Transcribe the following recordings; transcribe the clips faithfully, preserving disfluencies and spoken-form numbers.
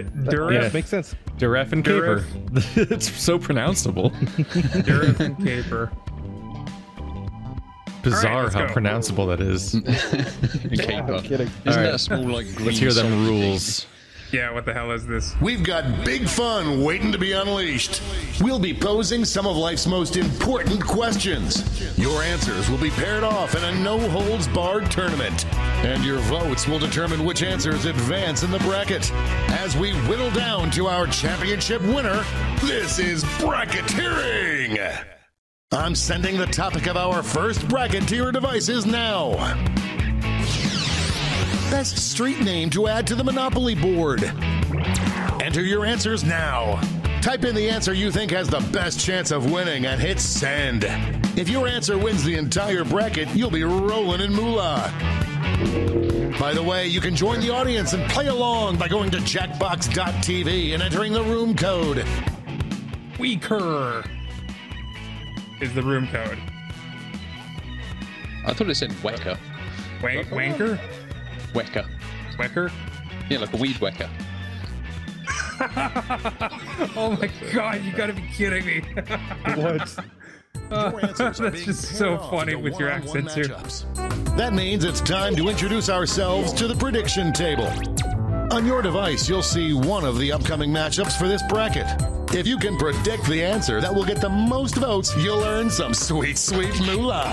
D Duref. Yeah, makes sense. Duref and Duref. Caper. It's so pronounceable. Duref and Caper. Bizarre right, how go. pronounceable that is. Yeah, I'm kidding. Isn't right. that small, like, green Let's hear them rules. Yeah, what the hell is this? We've got big fun waiting to be unleashed. We'll be posing some of life's most important questions. Your answers will be paired off in a no-holds-barred tournament. And your votes will determine which answers advance in the bracket. As we whittle down to our championship winner, this is Bracketeering! I'm sending the topic of our first bracket to your devices now. Best street name to add to the Monopoly board. Enter your answers now. Type in the answer you think has the best chance of winning and hit send. If your answer wins the entire bracket, you'll be rolling in moolah. By the way, you can join the audience and play along by going to jackbox dot T V and entering the room code. Weaker is the room code. I thought it said Wecker. Wank wanker? Wecker. Wecker? Yeah, like a weed wecker. Oh my god, you gotta be kidding me. What? Uh, that's just so funny with your accent too. That means it's time to introduce ourselves to the prediction table. On your device, you'll see one of the upcoming matchups for this bracket. If you can predict the answer that will get the most votes, you'll earn some sweet, sweet moolah.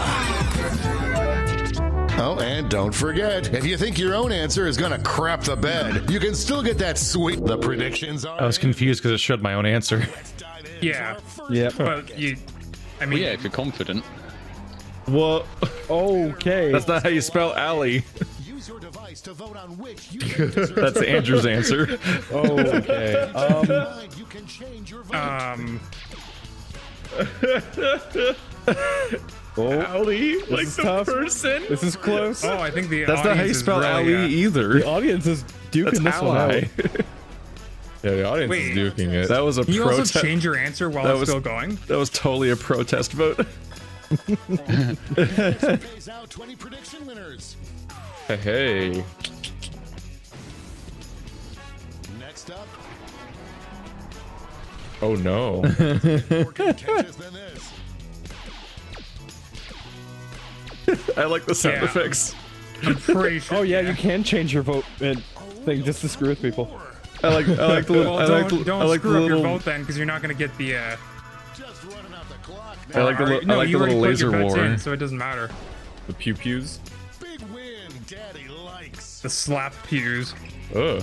Oh, and don't forget, if you think your own answer is gonna crap the bed, you can still get that sweet. The predictions are. I was confused because it showed my own answer. Yeah. Yeah. But you, I mean, well, yeah, if you're confident. Well, okay. That's not how you spell Allie. Use your device to vote on which you deserve. That's Andrew's answer. Oh, okay. Um. You can change your vote. Um. Oh, Allie, like the tough. person. This is close. Oh, I think the that's not how you spell Allie out. either. The audience is duking that's this one out. Yeah, the audience Wait, is duking it. That was a. Can you also change your answer while that it's was, still going? That was totally a protest vote. Hey, hey. Next up. Oh no. I like the sound yeah. effects. I'm pretty sure. Oh yeah, you can change your vote and thing just to screw with people. I like. I like the. Well, I like. Don't, the, don't I like screw the little... up your vote then, because you're not gonna get the. Uh... Just running out the clock. I like the. Right. No, I like the little laser war. In, so it doesn't matter. The pew pews. Big win, Daddy likes. The slap pews. Oh.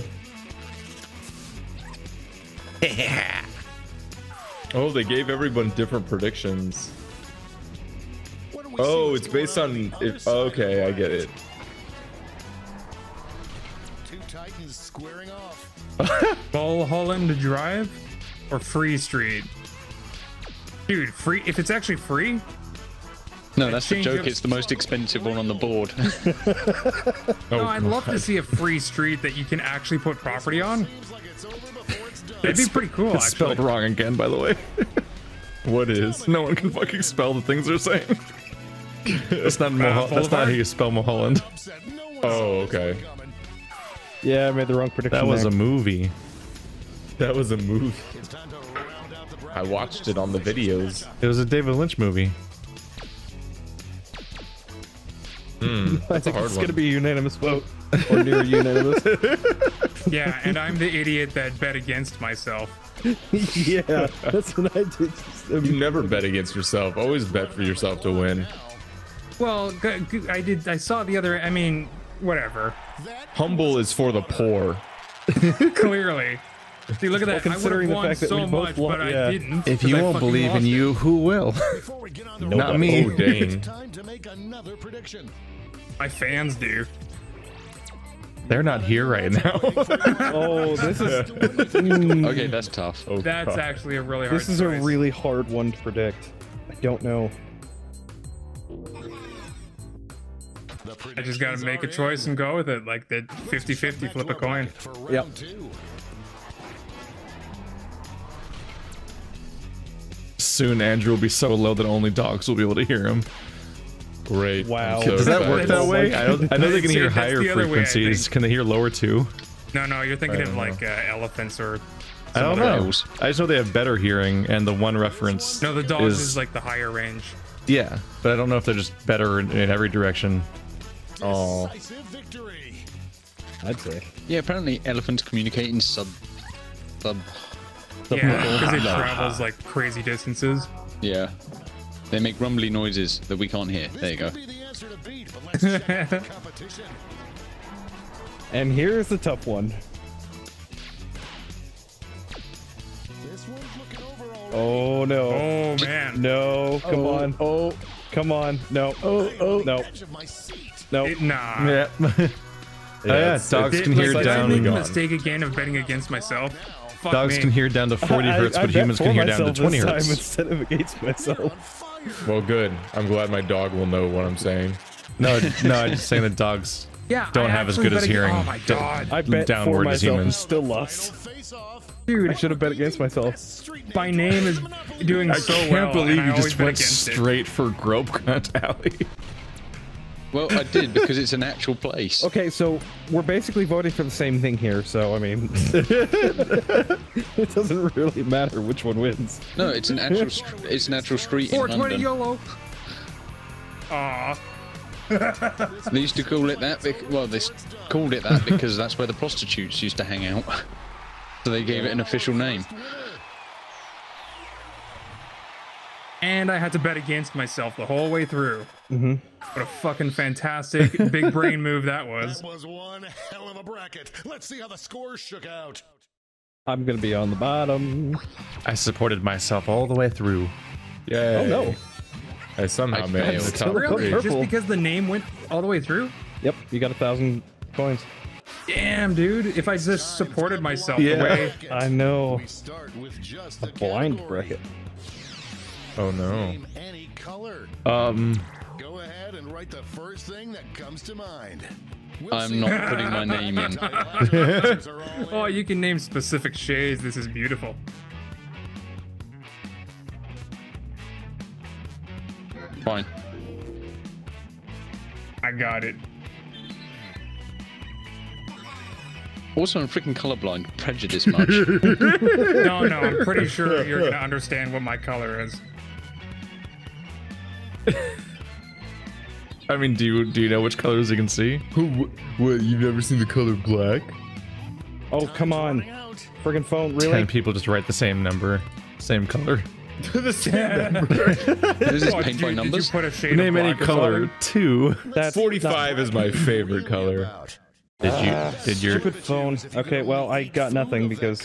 Yeah. Oh, they gave everyone different predictions. Oh, it's based on. If, okay, I get it. Two titans squaring off. Mulholland Drive or Free Street? Dude, free. If it's actually free. No, that's the joke. Up. It's the most expensive one on the board. No, I'd love to see a free street that you can actually put property on. That'd be pretty cool. It's actually. Spelled wrong again, by the way. What is? No one can fucking spell the things they're saying. That's not uh, that's not how you spell Mulholland. Oh, okay. Yeah, I made the wrong prediction. That was there. a movie. That was a movie. I watched it on the videos. It was a David Lynch movie. Mm, that's I think a hard it's one. gonna be a unanimous vote or near unanimous. Yeah, and I'm the idiot that bet against myself. Yeah, that's what I did. You never bet against yourself. Always bet for yourself to win. Well, I did. I saw the other. I mean, whatever. Humble is for the poor. Clearly. See, look at that. Well, considering I would have won so much, won, but yeah. I didn't. If you I won't believe in it. you, who will? Not me. Oh, dang. My fans do. They're not here right now. Oh, this is. Mm, okay, that's tough. Oh, that's God. actually a really hard. This is choice. a really hard one to predict. I don't know. I just gotta make a choice and go with it, like the fifty fifty flip a coin. Yep. Soon Andrew will be so low that only dogs will be able to hear him. Great. Wow. Does that work that way? I, don't, I know they can hear higher frequencies. Can they hear lower too? No, no, you're thinking of know. like uh, elephants or. I don't know. Animals. I just know they have better hearing, and the one reference. No, the dogs is, is like the higher range. Yeah, but I don't know if they're just better in, in every direction. Oh. I'd say. Yeah, apparently elephants communicate in sub, sub. sub yeah, because it travels like crazy distances. Yeah. They make rumbly noises that we can't hear. There you go. And here's the tough one. Oh no! Oh man! No! Come oh. on! Oh! Come on! No! Oh! Oh! No! No! It, nah! Yeah. yeah, oh, yeah. Dogs can hear like down. I made the mistake again of betting against myself. Fuck dogs me. Can hear down to forty hertz, I, I, but I humans can hear down to twenty hertz. Instead of against myself. Well, good. I'm glad my dog will know what I'm saying. No, no, I'm just saying that dogs yeah, don't I have as good as hearing. Oh my God! I bet downward for myself, as humans. Still lost. Dude, I should have bet against myself. My name is doing so well. I can't believe you just went straight for Grope Cunt Alley. Well, I did because it's an actual place. Okay, so we're basically voting for the same thing here, so I mean... it doesn't really matter which one wins. No, it's an actual, st it's an actual street in London. four twenty YOLO! Aww. They used to call it that, well, they called it that because that's where the prostitutes used to hang out. So they gave it an official name. And I had to bet against myself the whole way through. Mm-hmm. What a fucking fantastic big brain move that was. That was one hell of a bracket. Let's see how the scores shook out. I'm gonna be on the bottom. I supported myself all the way through. Yeah. Oh no. I somehow I made the top really? three. Just because the name went all the way through? Yep, you got a thousand coins. Damn, dude! If I just supported myself yeah, the way I know, a blind bracket. Oh no. Um. Go ahead and write the first thing that comes to mind. I'm not putting my name in. Oh, you can name specific shades. This is beautiful. Fine. I got it. Also, I'm freaking colorblind. Prejudice much? No, no, I'm pretty sure you're gonna understand what my color is. I mean, do you do you know which colors you can see? Who? What? You've never seen the color black? Oh, come on! Friggin' phone, really? Ten people just write the same number, same color. The same number. Is this oh, paint by numbers? Did you put a shade Name of black any color. Two. That's forty-five is my favorite color. Did you? Uh, did your stupid phone? Okay, well I got nothing because.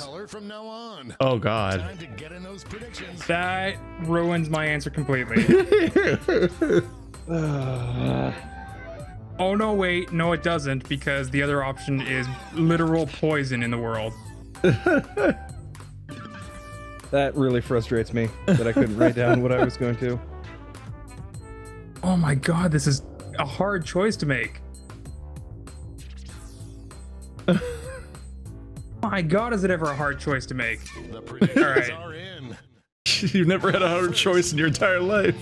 Oh God. That ruins my answer completely. uh... Oh no! Wait, no, it doesn't because the other option is literal poison in the world. That really frustrates me that I couldn't write down what I was going to. Oh my God! This is a hard choice to make. My God, is it ever a hard choice to make? The predictions All right. are in. You've never had a hard choice in your entire life.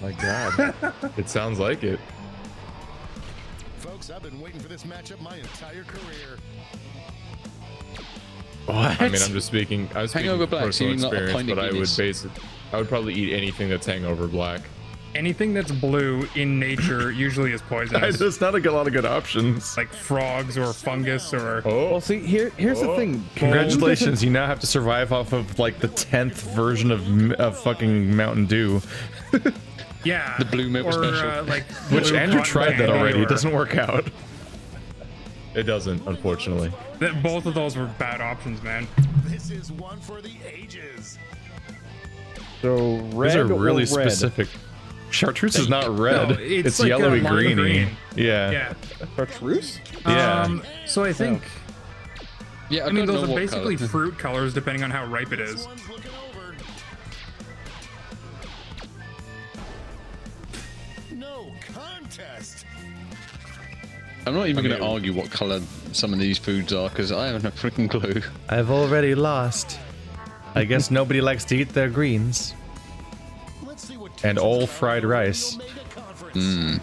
My God, it sounds like it. Folks, I've been waiting for this matchup my entire career. What? I mean, I'm just speaking. I was speaking from personal experience, but I would base it. I would probably eat anything that's hangover black. Anything that's blue in nature usually is poisonous. There's not a lot of good options. Like frogs or fungus or... Oh. Well, see, here, here's oh. the thing. Congratulations, you now have to survive off of, like, the tenth version of, of fucking Mountain Dew. Yeah. The blue milk special. Uh, like Which Andrew tried that already. Or... It doesn't work out. It doesn't, unfortunately. That, both of those were bad options, man. This is one for the ages. So, red These are really specific... Chartreuse is not red. No, it's it's like yellowy greeny. Green. Yeah. yeah. Chartreuse? Yeah. Um, so I think. So. Yeah. I, I mean, those are basically color. fruit colors, depending on how ripe it is. No contest. I'm not even I mean, going to argue what color some of these foods are because I haven't a freaking clue. I've already lost. I guess nobody likes to eat their greens. And all fried rice. Mm.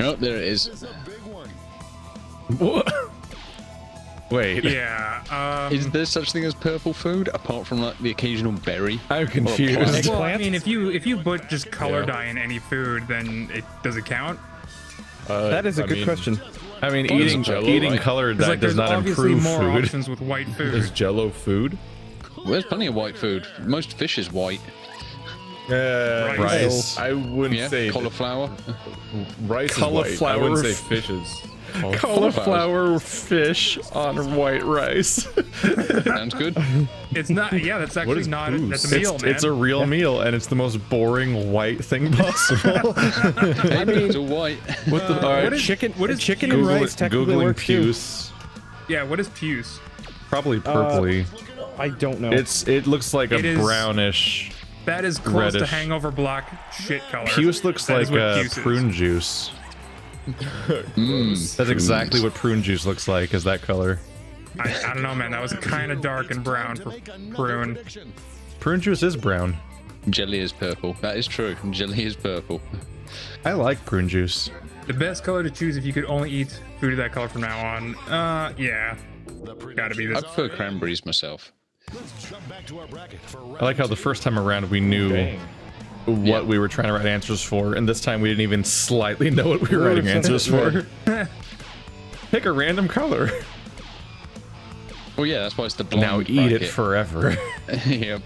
Oh, there it is. What? Wait. Yeah. Um, Is there such thing as purple food apart from like the occasional berry? I'm confused. Well, I mean, if you if you put just color yeah. dye in any food, then it does it count? Uh, that is a I good mean, question. I mean, what eating Jello, eating like? color dye like, does not improve more food. Options with white food. Is Jello food? Well, there's plenty of white food. Most fish is white. Uh, rice. rice. I wouldn't yeah, say cauliflower. Rice cauliflower is white. I wouldn't say fishes. Cauliflower fish on white rice. Sounds good. It's not. Yeah, that's actually not. Booze? That's a meal, it's, man. It's a real yeah. meal, and it's the most boring white thing possible. I mean, it's a white. What the? Uh, all right, what is, chicken. What is chicken Google, and rice? Technically Googling puce. Yeah. What is puce? Probably purpley. Uh, I don't know. It's. It looks like it a is, brownish. That is close reddish. to hangover block shit color. Puce looks that like uh, puce prune juice. mm, That's exactly what prune juice looks like, is that color. I, I don't know, man. That was kind of dark and brown for prune. Prune juice is brown. Jelly is purple. That is true. Jelly is purple. I like prune juice. The best color to choose if you could only eat food of that color from now on. Uh, yeah. Gotta be this. I prefer cranberries myself. I like how the first time around we knew... Dang. what yep. we were trying to write answers for, and this time we didn't even slightly know what we were writing answers for. Pick a random color. Well, yeah, that's why it's the blonde now eat bracket. It forever. Yep.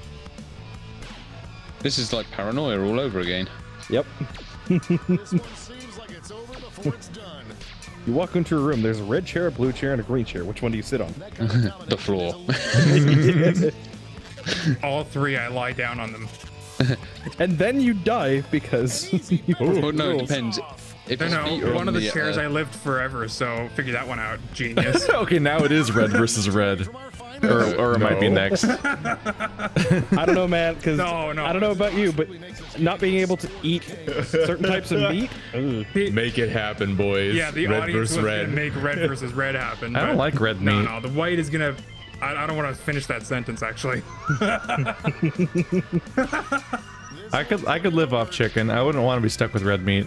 This is like paranoia all over again. Yep. This one seems like it's over before it's done. You walk into a room, there's a red chair, a blue chair, and a green chair. Which one do you sit on? The floor. All three, I lie down on them. And then you die because. You oh no! It depends. If no, no, one of the, the chairs uh, I lived forever, so figure that one out, genius. Okay, now it is red versus red, or or it no. might be next. I don't know, man. Because no, no. I don't know about you, but not being able to eat certain types of meat. Make it happen, boys. Yeah, the red audience was red. Gonna make red versus red happen. I don't like red meat. No, no, the white is gonna. I don't want to finish that sentence, actually. I could I could live off chicken. I wouldn't want to be stuck with red meat.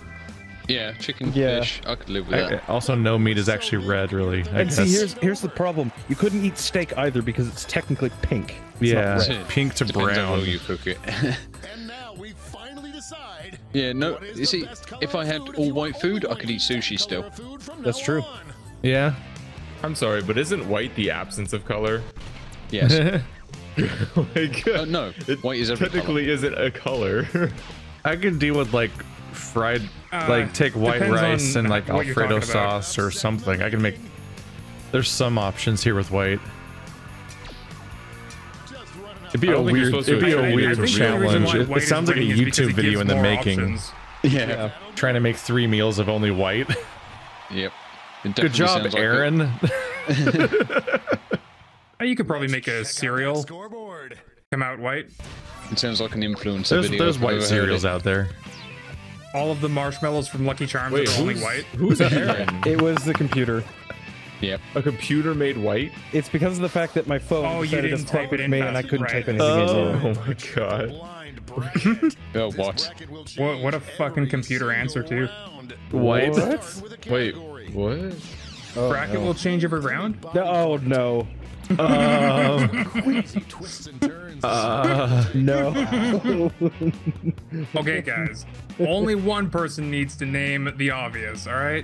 Yeah, chicken, yeah. fish. I could live with I, that. Also, no meat is actually red, really. I and guess. see, here's here's the problem. You couldn't eat steak either because it's technically pink. It's yeah, not red. pink to Depends brown. On how you cook it. And now we finally decide. Yeah, no. You see, if I had all white food, I could eat sushi still. That's true. Yeah. I'm sorry, but isn't white the absence of color? Yes. Like, uh, no, it white is every technically color. Isn't a color. I can deal with like fried, uh, like take white rice and like Alfredo sauce about. or something. I can make. There's some options here with white. It'd be a weird, it'd be a weird challenge. It, it sounds like a YouTube video in the making. Options. Yeah, yeah. Trying to make three meals of only white. Yep. Good job, Aaron. Like you could probably make a cereal come out white. It sounds like an influencer there's, video. There's white cereals out there. All of the marshmallows from Lucky Charms Wait, are only white. Who's Aaron? It was the computer. Yep. A computer made white? It's because of the fact that my phone oh, decided to fuck with me and I couldn't right. type anything oh, in. Oh my god. Oh, what? what? What a fucking computer answer to. White? What? Wait. What? Oh, Bracket no. will change every round? No, oh no. Um, uh, no. Okay, guys. Only one person needs to name the obvious, all right?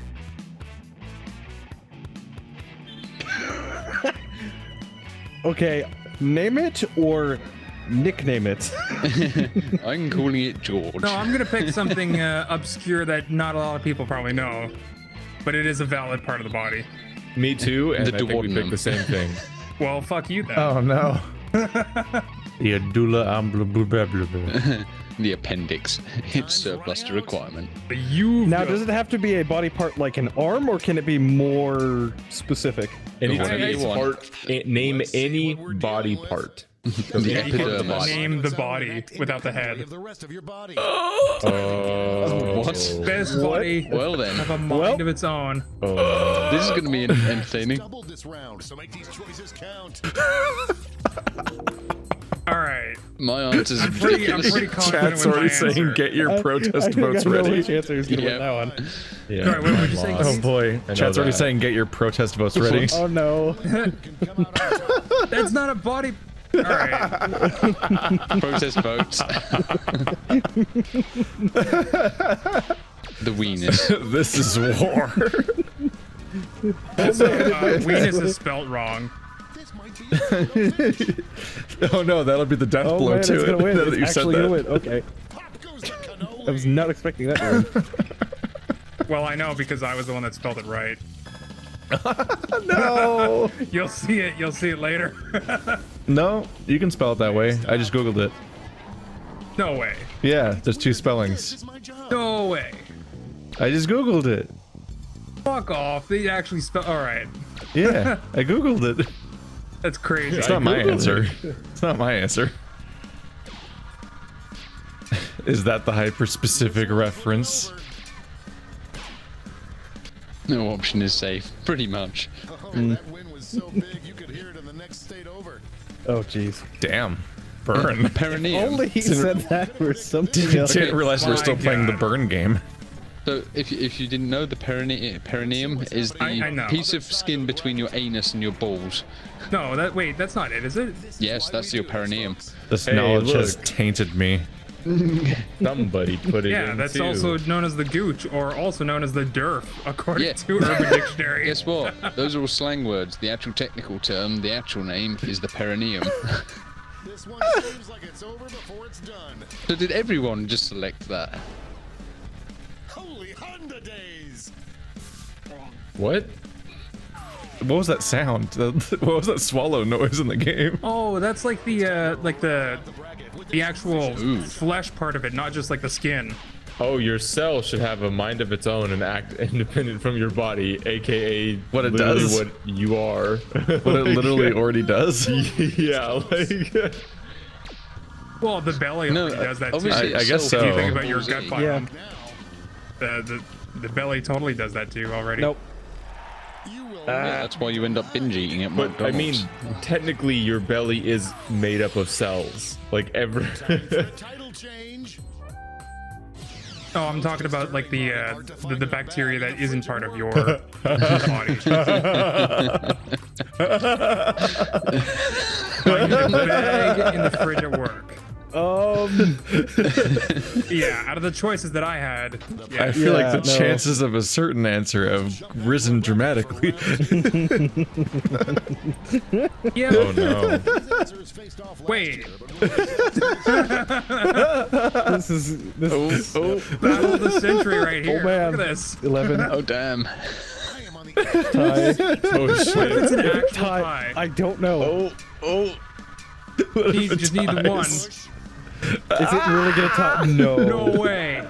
Okay, name it or nickname it. I'm calling it George. No, I'm gonna pick something uh, obscure that not a lot of people probably know. But it is a valid part of the body. Me too, and the I think we picked the same thing. Well, fuck you then. Oh no. The medulla oblongata. The appendix. It's surplus to requirement. Now, does it have to be a body part like an arm, or can it be more specific? Any part. Name any body part. Yeah, you can name the body without the head. Oh, oh what? Best what? body well, then. Have a mind well. of its own. Oh. This is gonna be entertaining. All right, right. My answer is pretty. I'm pretty confident Chat's with already my saying, "Get your I, protest I votes I ready." Which answer is gonna yep. win that one? Yeah. Sorry, what were you saying? Oh boy, Chat's that. already saying, "Get your protest votes ready." Oh no. That's not a body. All right. Protest votes. The weenus. This is war. Also, uh, weenus is spelt wrong. Oh no, that'll be the death oh, blow man, to it. Win. Now that you said that. Win. Okay. I was not expecting that one. Well, I know because I was the one that spelled it right. No. You'll see it. You'll see it later. No, you can spell it that way. I just googled it. No way. Yeah, there's two spellings. No way. I just googled it. Fuck off. They actually spell. All right. Yeah, I googled it. That's crazy. It's not my answer. It's not my answer. Is that the hyper-specific reference? No option is safe, pretty much. Oh, that wind was so big you could hear it in the next state over. Oh, jeez. Damn. Burn. Perineum. Only he said that for something else. Didn't realize we're still playing the burn game. So, if, if you didn't know, the perine perineum is the I, I piece of skin between your anus and your balls. No, that wait, that's not it, is it? Yes, that's your perineum. This hey, knowledge look. has tainted me. Somebody put it yeah, in, that's too. also known as the gooch, or also known as the derf, according yeah. to Urban Dictionary. Guess what? Those are all slang words. The actual technical term, the actual name, is the perineum. This one seems like it's over before it's done. So did everyone just select that? Holy Honda days! What? What was that sound? What was that swallow noise in the game? Oh, that's like the uh, like the the actual Ooh. flesh part of it, not just like the skin. Oh, your cell should have a mind of its own and act independent from your body, aka what it does, what you are, what it literally already does. Yeah, like. Well, the belly no, already does that too. I, I guess so. If you think about your gut biome, yeah. the, the the belly totally does that too already. Nope. Yeah, that's why you end up binge eating it. But I mean, technically, your belly is made up of cells. Like ever. Oh, I'm talking about like the, uh, the the bacteria that isn't part of your body. Like the bag in the fridge at work. Um. Yeah, out of the choices that I had, yeah. I feel yeah, like the no. chances of a certain answer have risen dramatically. Yeah. Oh no. Wait. This is this oh, is oh. Battle of the century right here. Oh man. Look at this. Eleven. Oh damn. Tie. Oh shit. It's an actual tie. I don't know. Oh oh. You just need the one. Is it really gonna top? No. No way.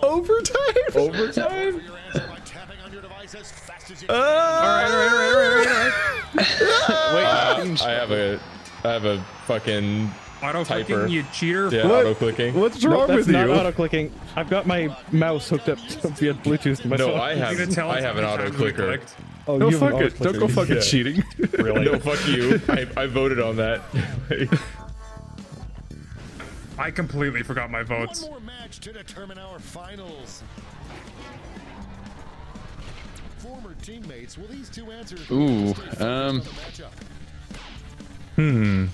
Overtime. Overtime. All right, all right, all right, all right. Wait, uh, I have a, I have a fucking auto clicking. You cheater. Yeah, what? auto clicking. What's wrong no, with you? That's not auto clicking. I've got my mouse hooked up via Bluetooth to my phone. No, I have. I have an auto clicker. Oh, no, fuck it. Don't go fucking yeah. cheating. Really? No, fuck you. I, I voted on that. I completely forgot my votes. One more match to determine our finals. Former teammates, will these two answers? Ooh, um. Hmm.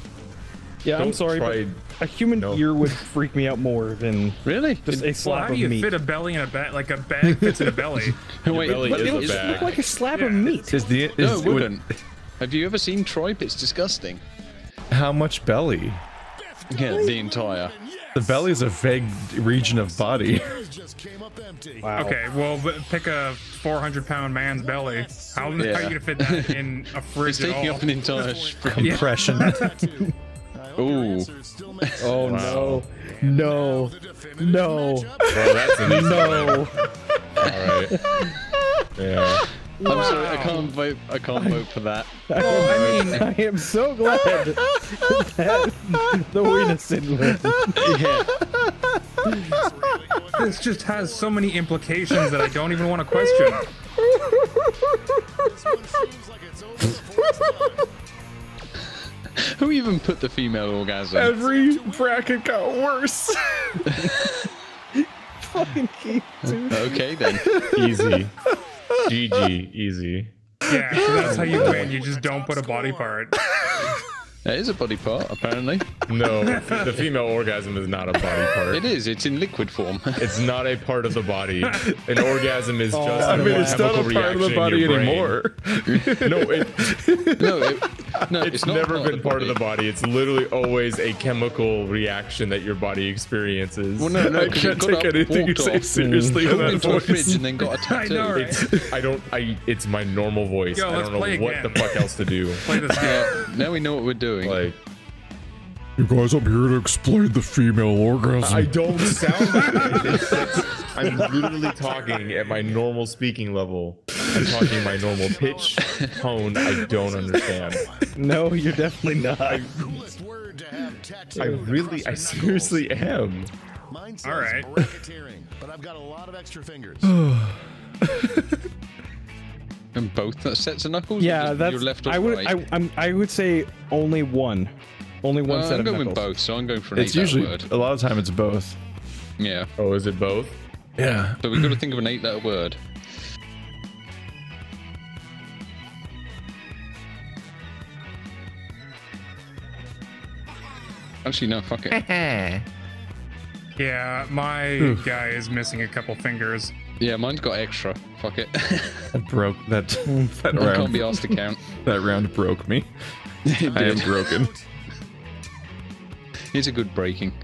Yeah, Don't I'm sorry, but a human no. ear would freak me out more than really just it, a slap well, how of you meat. Fit a belly in a bag like a bag fits in a belly. Wait, belly but it would just look like a slab yeah. of meat. Is the, is, no, it wouldn't. Have you ever seen tripe? It's disgusting. How much belly? Yeah, the entire. The belly is a vague region of body. Wow. Okay, well, pick a four hundred pound man's belly. How yeah. are you gonna fit that in a fridge? It's taking at all? up an entire compression. Ooh. Oh no. No. No. Well, that's an easy no. Alright. Yeah. Wow. I'm sorry, I can't vote. I can't vote for that. I, oh, I mean, I am so glad that the winner didn't win. Yeah. This just has so many implications that I don't even want to question. This one seems like it's over before it's done. Who even put the female orgasm? Every bracket got worse. Fucking keep doing. Okay then. Easy. G G. Easy. Yeah, that's how you win. You just don't put a body part. That is a body part, apparently. No, the female orgasm is not a body part. It is. It's in liquid form. It's not a part of the body. An orgasm is just oh, I mean, it's not a part of the body anymore. No, it, no, it, no, it's, it's never been part of the body. It's literally always a chemical reaction that your body experiences. Well, no, no, I can't take anything you say seriously in that voice. And then got a tattoo. I know, right? It's, I don't. I. It's my normal voice. Yo, I don't know what the fuck else to do. Play this game. Now we know what we're doing. Like, you guys, I'm here to explain the female orgasm. I don't sound like it's, it's, I'm literally talking at my normal speaking level. I'm talking my normal pitch, tone. I don't understand. No, you're definitely not. I, I really, I seriously am. All right. But I've got a lot of extra fingers. And both sets of knuckles? Yeah, that's. Your left or I would. Right? I, I'm, I would say only one, only one uh, set I'm of knuckles. I'm going with both, so I'm going for an eight-letter word. It's usually a lot of time. It's both. Yeah. Oh, is it both? Yeah. So we've got to think of an eight-letter word. Actually, no. Fuck it. Yeah, my Oof. guy is missing a couple fingers. Yeah, mine's got extra. Fuck it. That broke that. That round. I can't be asked to count. That round broke me. I am broken. It's a good breaking.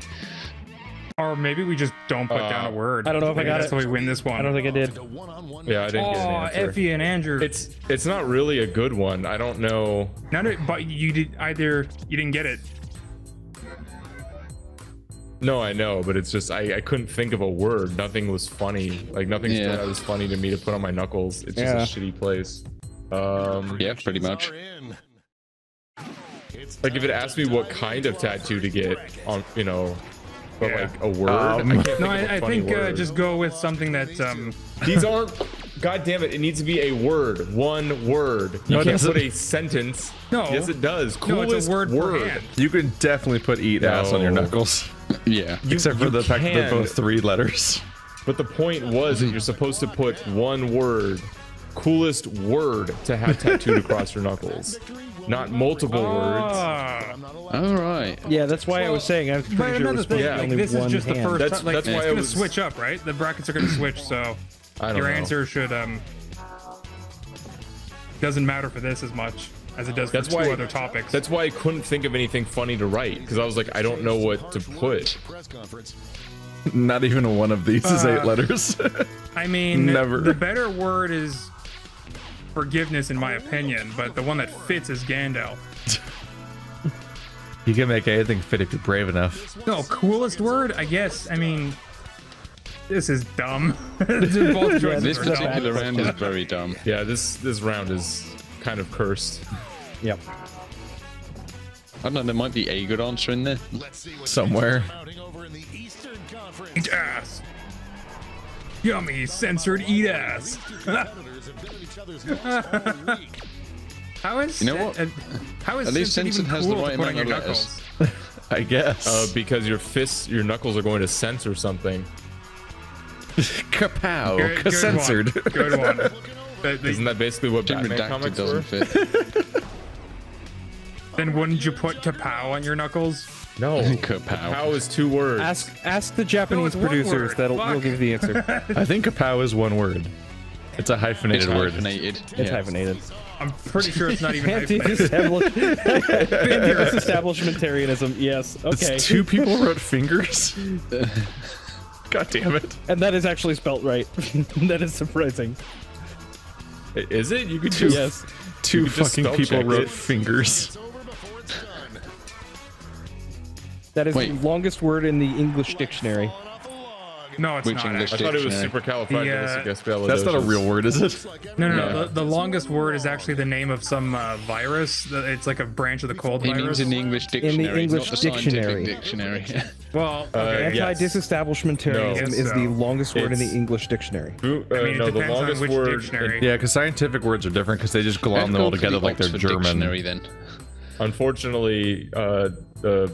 Or maybe we just don't put uh, down a word. I don't know if maybe I got that's it. That's how we win this one. I don't think I did. Yeah, I didn't oh, get an answer. Effie and Andrew. It's it's not really a good one. I don't know. None of, but you did either. You didn't get it. No, I know, but it's just I, I couldn't think of a word. Nothing was funny. Like nothing's yeah. that was funny to me to put on my knuckles. It's yeah. just a shitty place. Um, yeah, pretty much. Like if it asked me what kind of tattoo to get on, you know, but yeah. like a word. Um, I can't think no, of a I, funny I think word. Uh, just go with something that. Um... These aren't. God damn it! It needs to be a word. One word. You no, can't put a sentence. No. Yes, it does. Coolest no, it's a word. word. You can definitely put "eat no. ass" on your knuckles. Yeah, you, except for the fact that they're both three letters. But the point was that you're supposed to put one word, coolest word, to have tattooed across your knuckles, not multiple ah. words. All right. Yeah, that's why well, I was saying I'm pretty sure it was yeah. like, this is just hand. the first. That's, time, like, that's why it's I gonna was... switch up, right? The brackets are gonna switch, so I don't your know. answer should um doesn't matter for this as much. As it does for that's two why, other topics. That's why I couldn't think of anything funny to write, because I was like, I don't know what to put. Not even one of these uh, is eight letters. I mean, never. The better word is forgiveness, in my opinion, but the one that fits is Gandalf. You can make anything fit if you're brave enough. No, coolest word, I guess. I mean, this is dumb. Both yeah, this particular round is very dumb. Yeah, this this round is kind of cursed. Yep. I don't know, there might be a good answer in there. Let's see what somewhere. Over in the Eastern Conference. Eat ass. Yummy, censored eat ass. How is you know what? Uh, how is At least Simpson has cool the right amount of letters. I guess. Uh, because your fists, your knuckles are going to censor something. Kapow. Good, good censored. One. Good one. Isn't that basically what Batman comics doesn't were? fit? Then wouldn't you put kapow on your knuckles? No, kapow. Kapow is two words. Ask ask the Japanese no, producers. That'll we'll give the answer. I think kapow is one word. It's a hyphenated it's word. Hyphenated. It's yeah. hyphenated. I'm pretty sure it's not even hyphenated. Anti-establishmentarianism. Yes. Okay. It's two people wrote fingers. God damn it! And that is actually spelt right. That is surprising. Is it? You could do yes. Two fucking people wrote it. fingers. That is Wait. the longest word in the English dictionary. No, it's Which not. English I thought it was supercalifragilisticexpialidocious. Uh, That's not a real word, is it? No, no, no. no. The, the longest word is actually the name of some uh, virus. It's like a branch of the cold he virus. It means in the English dictionary. In the English not dictionary. The dictionary. Well, okay. uh, anti-disestablishmentarianism yes. no. is the longest word it's, in the English dictionary. Uh, I mean, no, the longest word. It, yeah, because scientific words are different because they just glom them all together like they're German. Then. Unfortunately, uh, the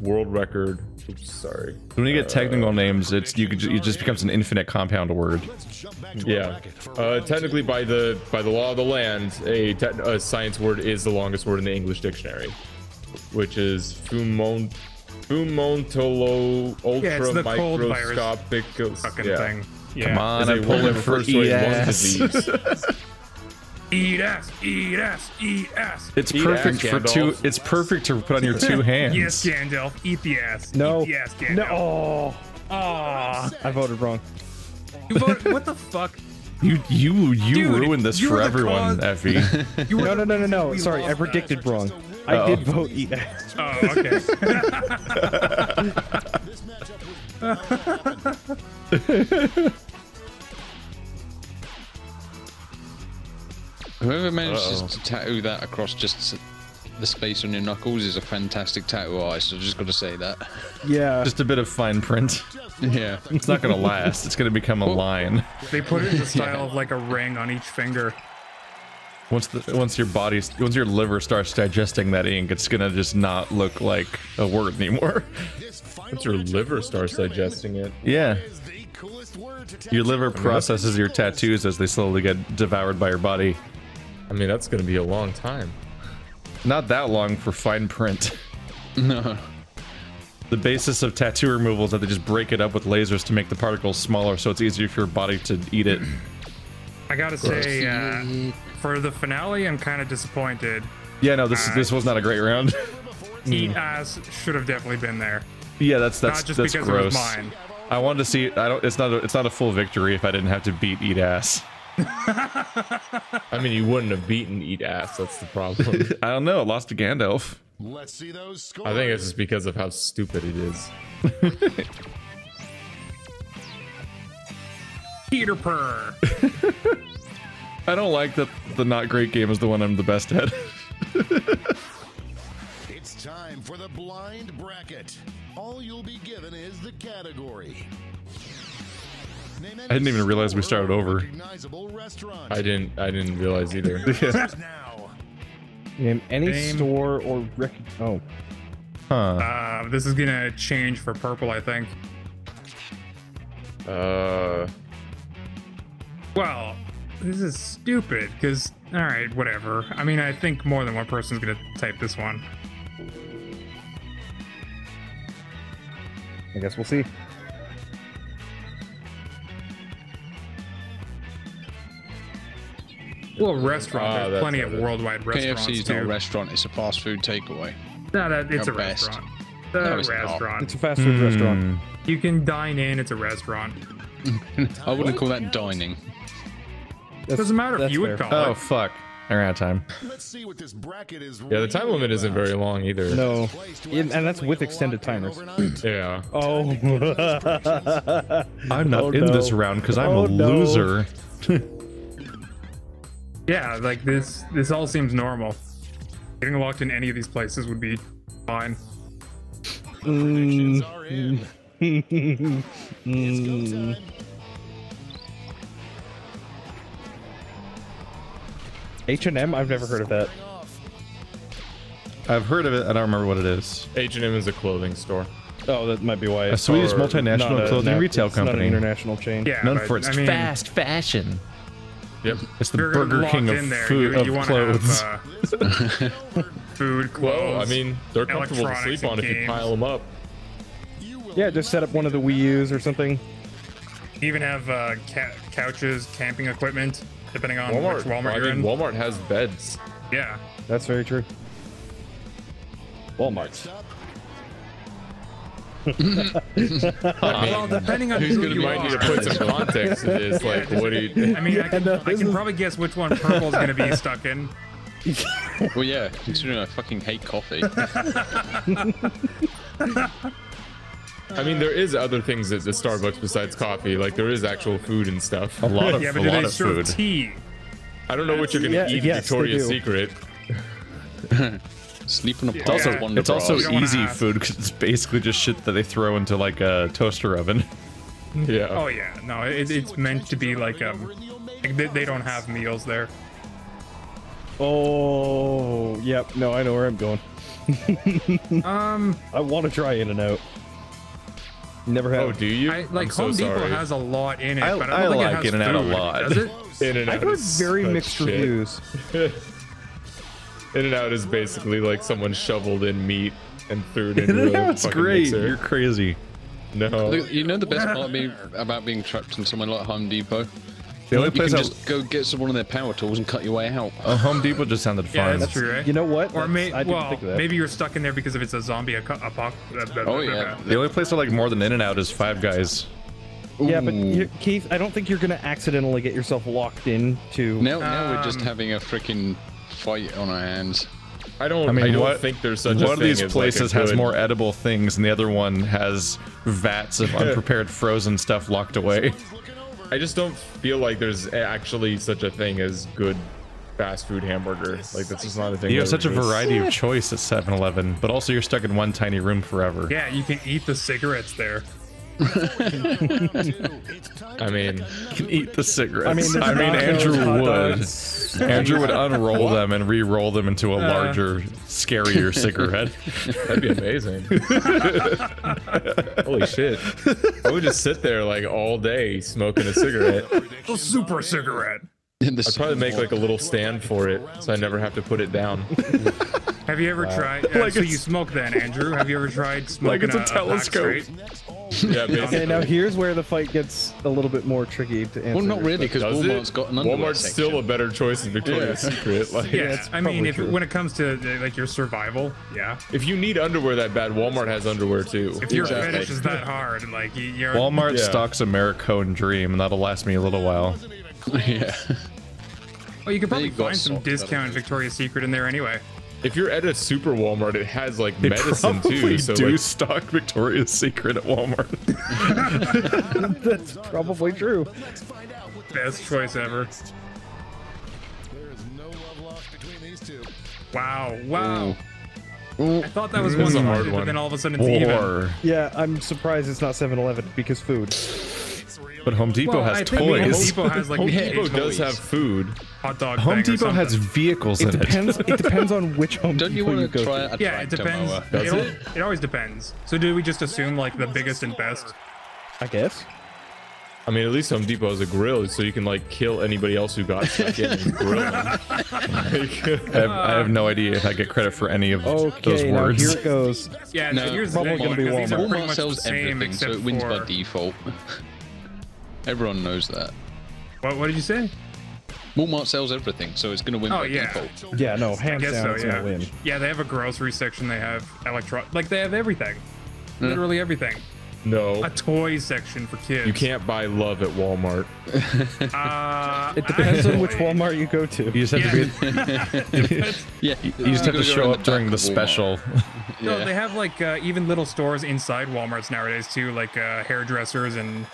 world record. Oops, sorry. When you get technical uh, names, it's you could it just becomes an infinite compound word. Yeah. Uh, technically, by the by the law of the land, a, te a science word is the longest word in the English dictionary, which is fumont fumontolo ultramicroscopic yeah, fucking yeah. thing. Yeah. Come on, I'm pulling for E S. E S, E S, E S. It's eat perfect ass, for two. It's perfect to put on your two hands. Yes, Gandalf, eat the ass. No, eat the ass, Gandalf. No. Oh, oh, I voted wrong. You voted, what the fuck? You you you Dude, ruined this you for everyone, Effie. no no no no no. Sorry, I predicted wrong. So I uh -oh. did vote eat ass. Oh, okay. Whoever manages Uh-oh. to tattoo that across just the space on your knuckles is a fantastic tattoo artist. I've just got to say that. Yeah. Just a bit of fine print. Yeah. It's not going to last. It's going to become a well, line. They put it in the style yeah. of like a ring on each finger. Once the once your body once your liver starts digesting that ink, it's going to just not look like a word anymore. Once your liver starts digesting it. Yeah. Your liver processes your tattoos as they slowly get devoured by your body. I mean, that's gonna be a long time. Not that long for fine print. No. The basis of tattoo removal is that they just break it up with lasers to make the particles smaller so it's easier for your body to eat it. I gotta Gross. say, uh, for the finale, I'm kind of disappointed. Yeah, no, this uh, this was not a great round. Eat ass should have definitely been there. Yeah, that's that's that's gross. Not just because it was mine. I wanted to see. I don't. It's not. A, it's not a full victory if I didn't have to beat eat ass. I mean, you wouldn't have beaten eat ass. That's the problem. I don't know. I lost to Gandalf. Let's see those scores. I think it's just because of how stupid it is. Peter Purr. I don't like that. The not great game is the one I'm the best at. It's time for the blind bracket. All you'll be given is the category. I didn't even realize we started over. I didn't. I didn't realize either. Name any Name. store or rec oh. Huh. Uh, this is gonna change for purple, I think. Uh. Well, this is stupid. Cause all right, whatever. I mean, I think more than one person's gonna type this one. I guess we'll see. Well, restaurant. Oh, there's plenty of worldwide restaurants. K F C is not a restaurant. It's a fast food takeaway. No, that it's Your a best. restaurant. The no, it's restaurant. Not. It's a fast food mm. restaurant. You can dine in. It's a restaurant. I wouldn't call that dining. That's, Doesn't matter if you fair. would call oh, it. Oh fuck! We're out of time. Let's see what this bracket is. Yeah, the time limit isn't very long either. No, and that's with extended timers. Yeah. Oh. I'm not oh, in no. this round because I'm oh, a loser. No. Yeah, like this, this all seems normal. Getting locked in any of these places would be fine. Predictions are in. It's go time. H and M? I've never heard of that. I've heard of it, I don't remember what it is. H and M is a clothing store. Oh, that might be why. A Swedish multinational clothing a, retail it's company. Not an international chain. Yeah, Known for its I mean, fast fashion. Yep. It's the You're Burger King of food, you, you of clothes. Have, uh, food, clothes. Well, I mean, they're comfortable to sleep on games. if you pile them up. Yeah, just set up one of the Wii U's or something. You even have uh, ca couches, camping equipment, depending on Walmart. which Walmart well, I mean, you're in. Walmart has beds. Yeah. That's very true. Walmart. I mean, well, depending on who's who gonna you be are. To put some context to this, like, what do you... I mean, yeah, I can, no, I can is... probably guess which one purple's gonna be stuck in. Well, yeah, considering I fucking hate coffee. I mean, there is other things at the Starbucks besides coffee. Like, there is actual food and stuff. A lot of, yeah, but a do lot they of serve food. Tea? I don't know what you're gonna yeah, eat yes, Victoria's Secret. Sleep on a it's also, yeah. it's also easy food because it's basically just shit that they throw into like a toaster oven. Yeah. Oh yeah, no, it, it's meant to be like um, like they, they don't have meals there. Oh, yep. No, I know where I'm going. um, I want to try In-N-Out. Never have. Oh, do you? I, like I'm Home so Depot sorry. has a lot in it, I, but I, don't I think like In-N-Out a lot. Does it? In-N-Out I've heard very mixed shit. reviews. In-N-Out is basically like someone shoveled in meat and threw it in. In-N-Out's great. Mixer. You're crazy. No. You know the best part about being trapped in somewhere like Home Depot? The only you place can I just go get some one of their power tools and cut your way out. Uh, Home Depot just sounded fun. Yeah, that's true, right? You know what? Or may I well, think that. maybe you're stuck in there because if it's a zombie apocalypse. Oh yeah. The only place I like more than In-N-Out is Five Guys. Yeah, Ooh. but Keith, I don't think you're gonna accidentally get yourself locked into. Now, now um, we're just having a freaking fight on our hands. I don't. I mean, I don't what, think there's such a thing. One of these places like has more edible things, and the other one has vats of unprepared frozen stuff locked away. I just don't feel like there's actually such a thing as good fast food hamburger. Like, that's just not a thing. You have such a variety of choice at seven eleven, but also you're stuck in one tiny room forever. Yeah, you can eat the cigarettes there. I mean, you can eat the cigarettes. I mean, I mean Andrew would. Andrew would unroll them and re-roll them into a uh, larger, scarier cigarette. That'd be amazing. Holy shit! I would just sit there like all day smoking a cigarette. A super cigarette. I'd probably make like a little stand for it, so I never have to put it down. Have you ever wow. tried? Uh, like so you smoke then, Andrew? Have you ever tried smoking like it's a, a telescope? Yeah, basically. Okay, now here's where the fight gets a little bit more tricky to answer. Well, not really, because Walmart's got an underwear Walmart's section. still a better choice than Victoria's yeah. Secret. Like, yeah, yeah I mean, if, when it comes to like your survival, yeah. If you need underwear that bad, Walmart has underwear too. If your exactly. fetish is that hard, like you're. Walmart yeah. stocks Americone Dream, and that'll last me a little while. Yeah. Well, you could probably find some discount Victoria's Secret in there anyway. If you're at a super Walmart, it has like they medicine too. So do like, stock Victoria's Secret at Walmart. That's probably true. Best choice ever. There is no love lost between these two. Wow! Wow! Ooh. I thought that was, was one hard one, but then all of a sudden it's War. even. Yeah, I'm surprised it's not seven eleven because food. But Home Depot well, has I toys. Home Depot, has like Home Depot does have food. Hot dog. Home Depot has vehicles it in depends, it. It depends on which Home Don't Depot you, you go try to. A yeah, it depends. It, it? it always depends. So do we just assume like the biggest and best? I guess. I mean, at least Home Depot has a grill, so you can like kill anybody else who got stuck in and grill them. Like, I, have, I have no idea if I get credit for any of okay, those words. Okay, here it goes. Yeah, no, here's the big one, because these are pretty much the same except for... Walmart sells everything, so it wins by default. Everyone knows that. What, what did you say? Walmart sells everything, so it's gonna win oh, by yeah. default. Yeah, no, hands down, so, it's yeah. gonna win. Yeah, they have a grocery section, they have electro... Like, they have everything. Mm. Literally everything. No. A toy section for kids. You can't buy love at Walmart. Uh, it depends I, on which Walmart you go to. You just have yeah. to be... yeah, you, you just uh, have to show up the during the Walmart. special. No, yeah. they have, like, uh, even little stores inside Walmarts nowadays, too, like uh, hairdressers and...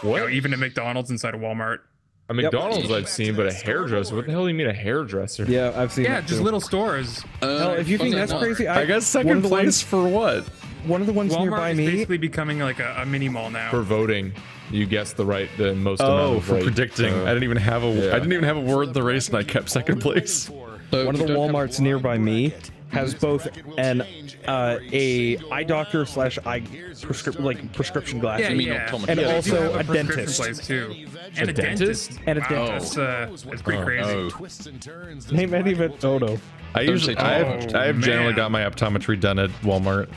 What? You know, even at McDonald's inside of Walmart. A McDonald's yep. I've seen, but a hairdresser. What the hell do you mean a hairdresser? Yeah, I've seen. Yeah, just too. little stores. Uh, hell, if you think that's crazy, I, I guess second place ones, for what? One of the ones Walmart nearby is me. Basically becoming like a, a mini mall now. For voting, you guessed the right, the most. Oh, amount of for right. predicting. Uh, I didn't even have a. Yeah. I didn't even have a word in the race, and I kept second place. So one of the Walmarts nearby me has both an uh, a eye doctor slash eye prescri like prescription glasses, yeah, yeah. and yeah. also a, a dentist. And a, a dentist? dentist and a dentist. Oh. Uh, it's pretty oh, crazy. Oh. Hey, man, even oh no. I usually oh, I have I have generally got my optometry done at Walmart.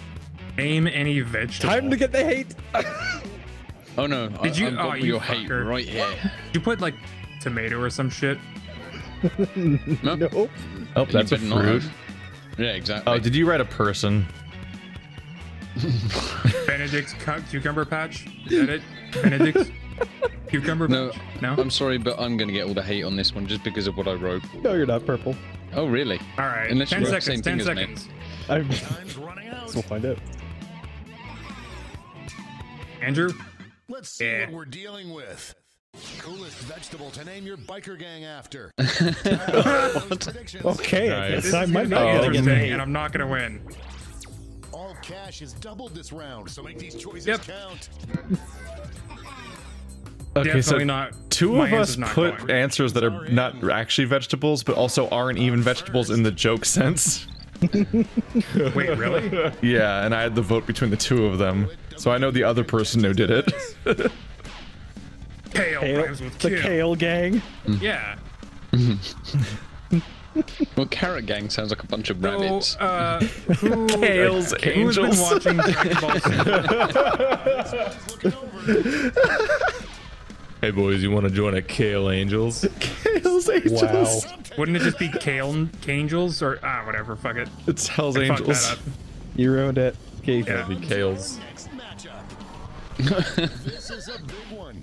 Name any vegetable. Time to get the hate. Oh no! Did you? I, oh, you hate right here. Did you put like tomato or some shit? No. Nope. Oh, that's a fruit. Yeah, exactly. Oh, did you write a person? Benedict's cucumber patch? Is that it? Benedict's cucumber no, patch? No, I'm sorry, but I'm going to get all the hate on this one just because of what I wrote. No, you're not purple. Oh, really? All right. Unless ten you wrote seconds, the same ten thing seconds. As me. Time's running out. We'll find out. Andrew? Let's see yeah. what we're dealing with. Coolest vegetable to name your biker gang after. Okay, nice. I, I might not get anything, name. and I'm not gonna win. All cash is doubled this round, so make these choices yep. count. Okay, definitely so not. Two of us put going. answers that are not actually vegetables, but also aren't even vegetables in the joke sense. Wait, really? Yeah, and I had the vote between the two of them, so I know the other person who did it. Kale, kale rhymes with the kill. Kale gang. Mm. Yeah. Well, Carrot Gang sounds like a bunch of rabbits. So, uh, who, Kale's like, Angels. Who's been watching Dragon Ball Z? Hey boys, you want to join a Kale Angels? Kale's Angels. Wow. Wouldn't it just be Kale Angels or ah whatever? Fuck it. It's Hell's I Angels. You ruined it. Kale. Yeah. Be Kales. This is a big one.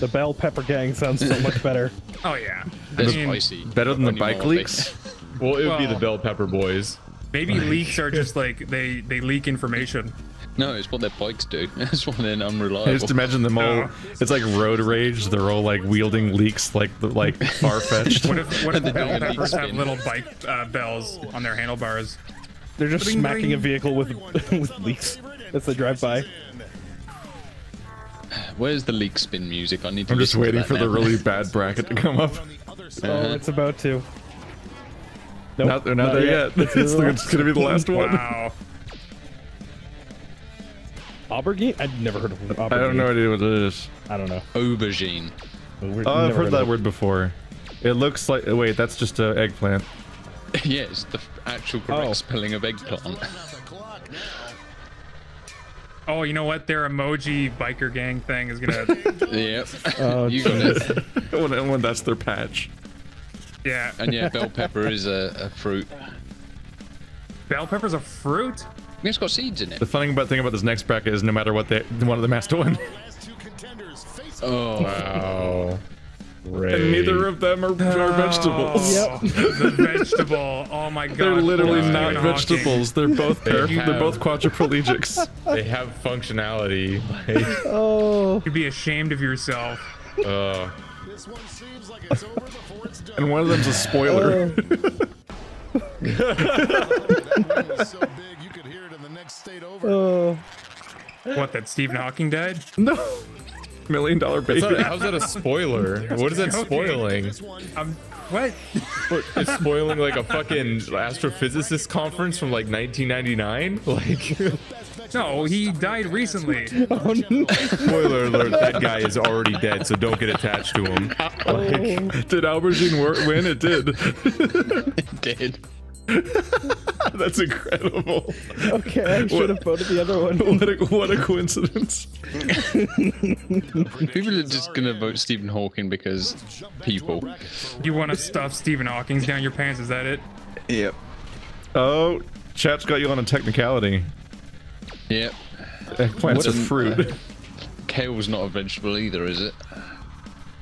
The Bell Pepper Gang sounds so much better. Oh yeah, I mean, spicy. Better than the Bike Leaks. Well, it would well, be the Bell Pepper Boys. Maybe leaks are just like they they leak information. No, it's what their bikes do. It's what they're unreliable. I just imagine them all. No. It's like road rage. They're all like wielding leaks, like like far fetched. What if what if the Bell Peppers have little bike uh, bells on their handlebars? They're just bing, smacking bing. a vehicle with with leaks. That's the drive by. Where's the leak spin music? I need to I'm just waiting to for now. the really bad bracket to come up. Oh, it's about to. Nope, not, they're not, not there yet. yet. It's, it's gonna be the last one. Wow. Aubergine? I've never heard of aubergine. I don't know idea what it is. I don't know. Aubergine. We're, oh, I've heard that word before. It looks like. Wait, that's just an eggplant. Yeah, it's the actual correct oh. spelling of eggplant. Oh, you know what? Their emoji biker gang thing is gonna. Yep. Oh, you got it. When, when that's their patch. Yeah. And yeah, bell pepper is a, a fruit. Bell pepper's a fruit? It's got seeds in it. The funny thing about this next bracket is no matter what, they one of them has to win. Oh. Wow. Great. And neither of them are, are vegetables. Oh, yep. The vegetable. Oh my god. They're literally oh, not vegetables. They're both they have, they're both quadriplegics. They have functionality. Like, oh. You'd be ashamed of yourself. Uh. This one seems like it's over before it's done. And one of them's a spoiler. Oh. That room was so big you could hear it in the next state over. Oh. What, that Stephen Hawking died? No. Million Dollar Baby. Not, how's that a spoiler? What is that spoiling? Um, what? It's spoiling like a fucking astrophysicist conference from like nineteen ninety-nine? Like, no, he died recently. Oh, no. Spoiler alert, that guy is already dead, so don't get attached to him. Like, did Aubergine win? It did. It did. That's incredible. Okay, I should have voted the other one. What a, what a coincidence. People are just gonna vote Stephen Hawking because people. You want to stuff Stephen Hawking down your pants? Is that it? Yep. Oh, chat's got you on a technicality. Yep. Eggplant's a fruit. Uh, kale's not a vegetable either, is it?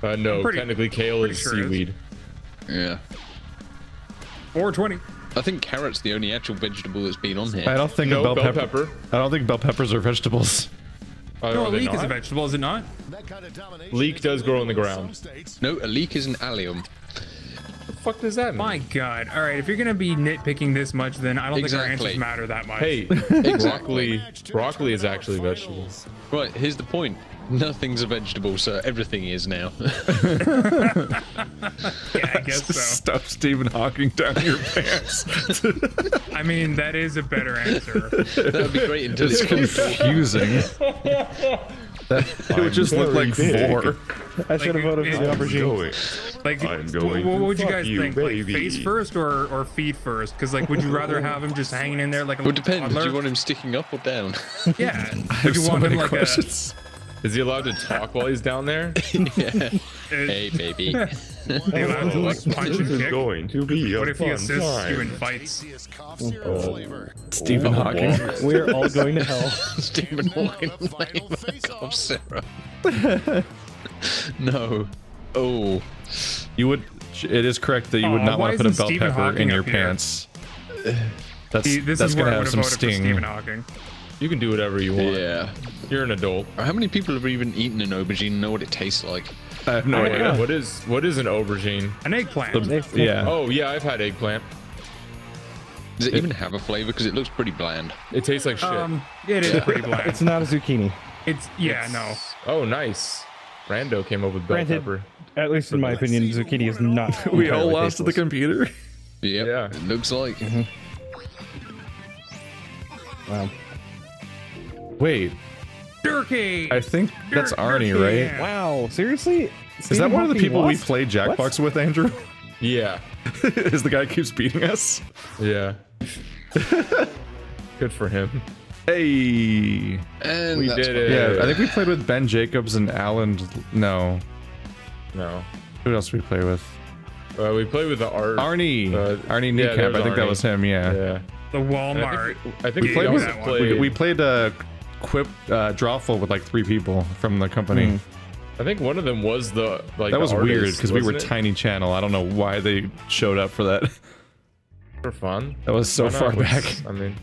Uh, no, pretty, technically kale is sure seaweed. Is. Yeah. four twenty. I think carrot's the only actual vegetable that's been on here. I don't think no, bell, bell pepper, pepper. I don't think bell peppers are vegetables. Uh, no, are a leek not? is a vegetable, is it not? That kind of leek does grow on the ground. No, a leek is an allium. The fuck does that mean? My god. All right, if you're gonna be nitpicking this much, then I don't exactly. think our answers matter that much. Hey, exactly. broccoli, broccoli is actually vegetables. Right, here's the point. Nothing's a vegetable, so everything is now. Yeah, I guess so. Stuff Stephen Hawking down your pants. I mean, that is a better answer. That would be great until it's confusing. That, it would just look like four. I should have voted for the aubergine. Like, I'm going what would you guys you, think? Baby. Like, face first or or feet first? Because like, would you rather have him just hanging in there like a little toddler? Well, depends. Do you want him sticking up or down? Yeah. I have you so want many him like questions. A, Is he allowed to talk while he's down there? Yeah. Hey, baby. This is going to be a fun time. What if he assists you in fights? Oh. Stephen oh, Hawking. Wow. We're all going to hell. Stephen Hawking. Cough syrup. No. Oh. You would. It is correct that you would oh, not want to put a bell Stephen pepper Hawking in your here? pants. That's See, this that's is gonna have some sting. You can do whatever you want. Yeah. You're an adult. How many people have even eaten an aubergine and know what it tastes like? I have no oh, idea. Yeah. What is what is an aubergine? An eggplant. The, an eggplant. Yeah. Oh yeah, I've had eggplant. Does it, it even have a flavor? Because it looks pretty bland. It tastes like shit. Um, it is yeah. pretty bland. It's not a zucchini. It's yeah, it's, no. Oh, nice. Rando came up with bell Granted, pepper. At least in my opinion, zucchini is not. We all lost to the computer. Yep, yeah, it looks like. Mm-hmm. Wow. Wait. Turkey. I think that's Arnie, right? Yeah. Wow. Seriously? Stephen is that one Hawking of the people lost? We play Jackbox with, Andrew? Yeah. Is the guy keeps beating us? Yeah. Good for him. Hey. And we did it. Yeah, I think we played with Ben Jacobs and Alan. No. No. Who else did we play with? Uh, we played with the Ar Arnie. Uh, Arnie Kneecap. Yeah, I think Arnie. That was him, yeah. Yeah. The Walmart. And I think, I think we, played with, played. We, we played a Quip uh, Drawful with like three people from the company. Mm. I think one of them was the like. That was artist, weird because we were it? Tiny Channel. I don't know why they showed up for that. For fun. That was so far back. I mean.